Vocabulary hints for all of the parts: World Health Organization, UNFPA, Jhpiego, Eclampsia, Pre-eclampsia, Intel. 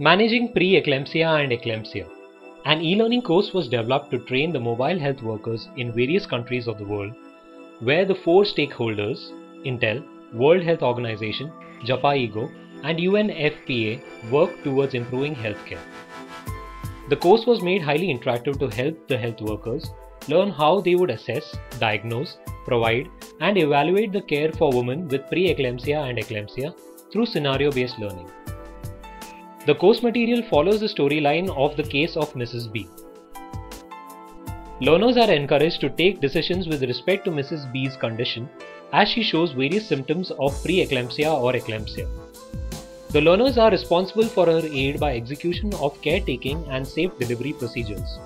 Managing Pre-eclampsia and Eclampsia. An e-learning course was developed to train the mobile health workers in various countries of the world, where the four stakeholders, Intel, World Health Organization, Jhpiego, and UNFPA work towards improving healthcare. The course was made highly interactive to help the health workers learn how they would assess, diagnose, provide, and evaluate the care for women with pre-eclampsia and eclampsia through scenario-based learning. The course material follows the storyline of the case of Mrs. B. Learners are encouraged to take decisions with respect to Mrs. B's condition as she shows various symptoms of pre-eclampsia or eclampsia. The learners are responsible for her aid by execution of caretaking and safe delivery procedures.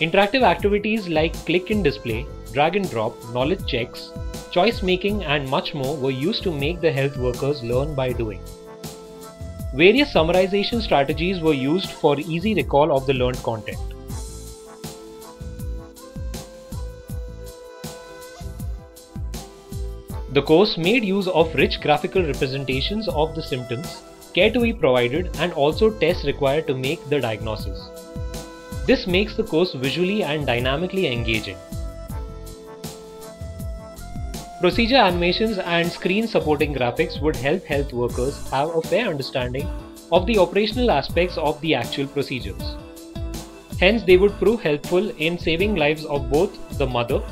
Interactive activities like click and display, drag and drop, knowledge checks, choice making and much more were used to make the health workers learn by doing. Various summarization strategies were used for easy recall of the learned content. The course made use of rich graphical representations of the symptoms, care to be provided, and also tests required to make the diagnosis. This makes the course visually and dynamically engaging. Procedure animations and screen supporting graphics would help health workers have a fair understanding of the operational aspects of the actual procedures. Hence, they would prove helpful in saving lives of both the mother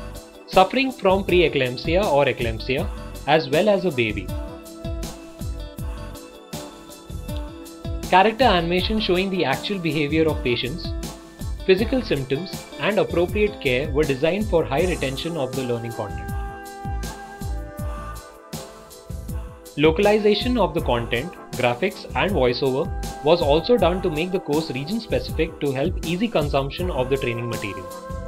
suffering from pre-eclampsia or eclampsia, as well as a baby. Character animation showing the actual behavior of patients, physical symptoms, and appropriate care were designed for high retention of the learning content. Localization of the content, graphics, and voiceover was also done to make the course region-specific to help easy consumption of the training material.